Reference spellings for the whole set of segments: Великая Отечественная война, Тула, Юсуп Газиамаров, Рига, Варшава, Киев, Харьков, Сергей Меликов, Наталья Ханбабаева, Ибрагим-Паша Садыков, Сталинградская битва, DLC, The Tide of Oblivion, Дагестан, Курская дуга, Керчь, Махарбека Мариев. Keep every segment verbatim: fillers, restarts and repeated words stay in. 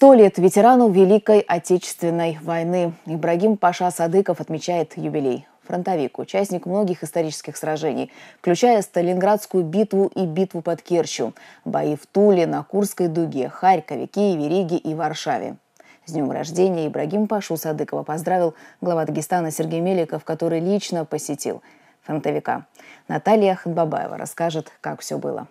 Сто лет ветерану Великой Отечественной войны. Ибрагим-Паша Садыков отмечает юбилей. Фронтовик, участник многих исторических сражений, включая Сталинградскую битву и битву под Керчью, бои в Туле, на Курской дуге, Харькове, Киеве, Риге и Варшаве. С днем рождения Ибрагим-Пашу Садыкова поздравил глава Дагестана Сергей Меликов, который лично посетил фронтовика. Наталья Ханбабаева расскажет, как все было.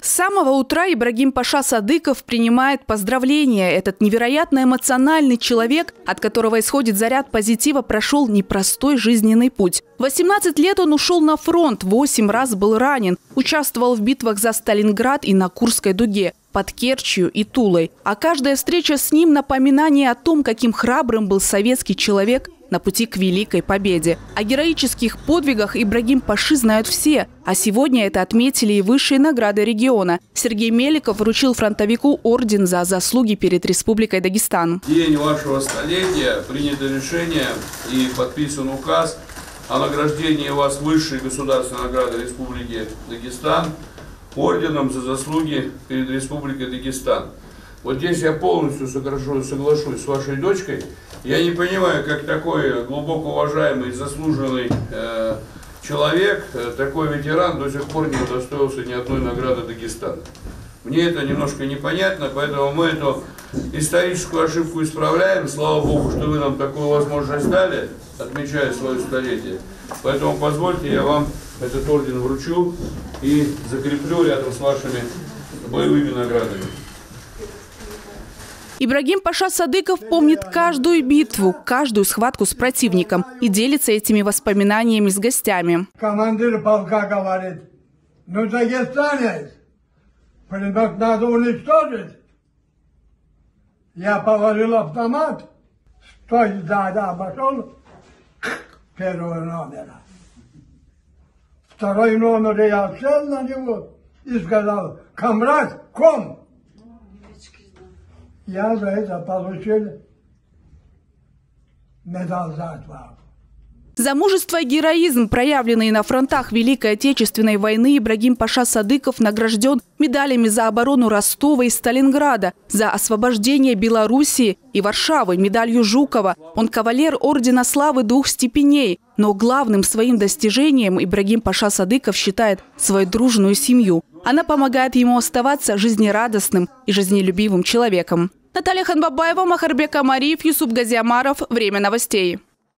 С самого утра Ибрагим-Паша Садыков принимает поздравления. Этот невероятно эмоциональный человек, от которого исходит заряд позитива, прошел непростой жизненный путь. В восемнадцать лет он ушел на фронт, восемь раз был ранен, участвовал в битвах за Сталинград и на Курской дуге, под Керчью и Тулой. А каждая встреча с ним – напоминание о том, каким храбрым был советский человек на пути к великой победе. О героических подвигах Ибрагим-Паши знают все. А сегодня это отметили и высшие награды региона. Сергей Меликов вручил фронтовику орден за заслуги перед Республикой Дагестан. В день вашего столетия принято решение и подписан указ о награждении вас высшей государственной награды Республики Дагестан орденом за заслуги перед Республикой Дагестан. Вот здесь я полностью соглашусь с вашей дочкой. Я не понимаю, как такой глубоко уважаемый, заслуженный э, человек, э, такой ветеран до сих пор не удостоился ни одной награды Дагестана. Мне это немножко непонятно, поэтому мы эту историческую ошибку исправляем. Слава Богу, что вы нам такую возможность дали, отмечая свое столетие. Поэтому позвольте, я вам этот орден вручу и закреплю рядом с вашими боевыми наградами. Ибрагим-Паша Садыков помнит каждую битву, каждую схватку с противником и делится этими воспоминаниями с гостями. Командир полка говорит: ну, дагестанец, предмет надо уничтожить. Я положил автомат, стой, да, да, обошел первого номера. Второй номер я сел на него и сказал: камрад, ком. Я за это получил медаль за отвагу. За мужество и героизм, проявленные на фронтах Великой Отечественной войны, Ибрагим-Паша Садыков награжден медалями за оборону Ростова и Сталинграда, за освобождение Белоруссии и Варшавы, медалью Жукова. Он кавалер Ордена Славы двух степеней. Но главным своим достижением Ибрагим-Паша Садыков считает свою дружную семью. Она помогает ему оставаться жизнерадостным и жизнелюбивым человеком. Наталья Ханбабаева, Махарбека Мариев, Юсуп Газиамаров. Время новостей.